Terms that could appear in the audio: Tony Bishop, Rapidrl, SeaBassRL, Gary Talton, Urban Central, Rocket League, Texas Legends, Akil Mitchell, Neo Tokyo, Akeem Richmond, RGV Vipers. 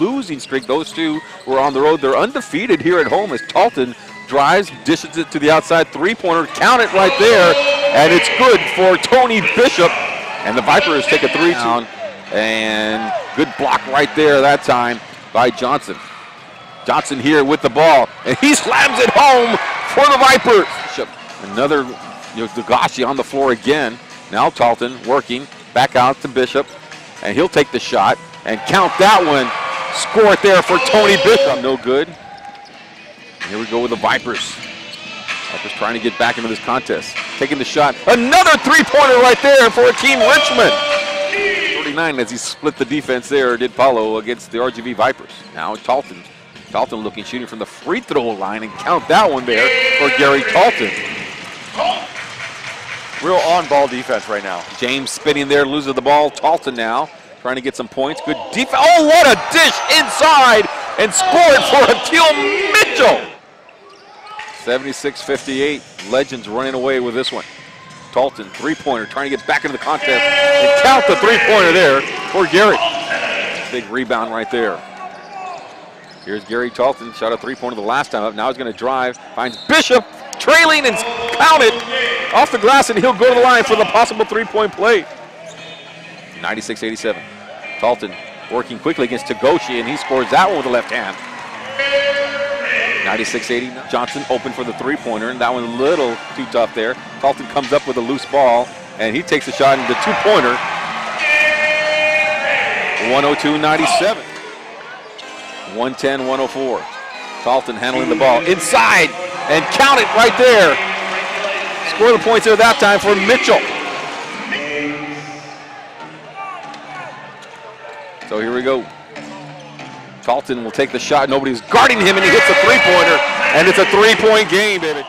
losing streak. Those two were on the road. They're undefeated here at home as Talton drives, dishes it to the outside three-pointer. Count it right there, and it's good for Tony Bishop. And the Vipers take a 3-2. Down. And good block right there that time by Johnson. Johnson here with the ball, and he slams it home for the Vipers. Another, Degashi on the floor again. Now Talton working back out to Bishop, and he'll take the shot and count that one. Score it there for Tony Bishop. No good. Here we go with the Vipers. Vipers trying to get back into this contest. Taking the shot. Another three-pointer right there for Akeem Richmond. 49 as he split the defense there, did Paulo against the RGV Vipers. Now Talton. Talton looking, shooting from the free throw line, and count that one there for Gary Talton. Real on-ball defense right now. James spinning there, loses the ball. Talton now trying to get some points. Good defense. Oh, what a dish inside, and scored for Akil Mitchell. 76-58, Legends running away with this one. Talton, three-pointer, trying to get back into the contest, and count the three-pointer there for Gary. Big rebound right there. Here's Gary Talton, shot a three-pointer the last time up. Now he's going to drive, finds Bishop, trailing and counted off the glass, and he'll go to the line for the possible three-point play. 96-87. Talton working quickly against Tagoshi, and he scores that one with the left hand. 96-80. Johnson open for the three-pointer, and that one a little too tough there. Talton comes up with a loose ball, and he takes a shot in the two-pointer. 102-97. 110-104. Talton handling the ball inside, and count it right there. Score the points there that time for Mitchell. So here we go. Talton will take the shot. Nobody's guarding him, and he hits a three-pointer, and it's a three-point game, baby.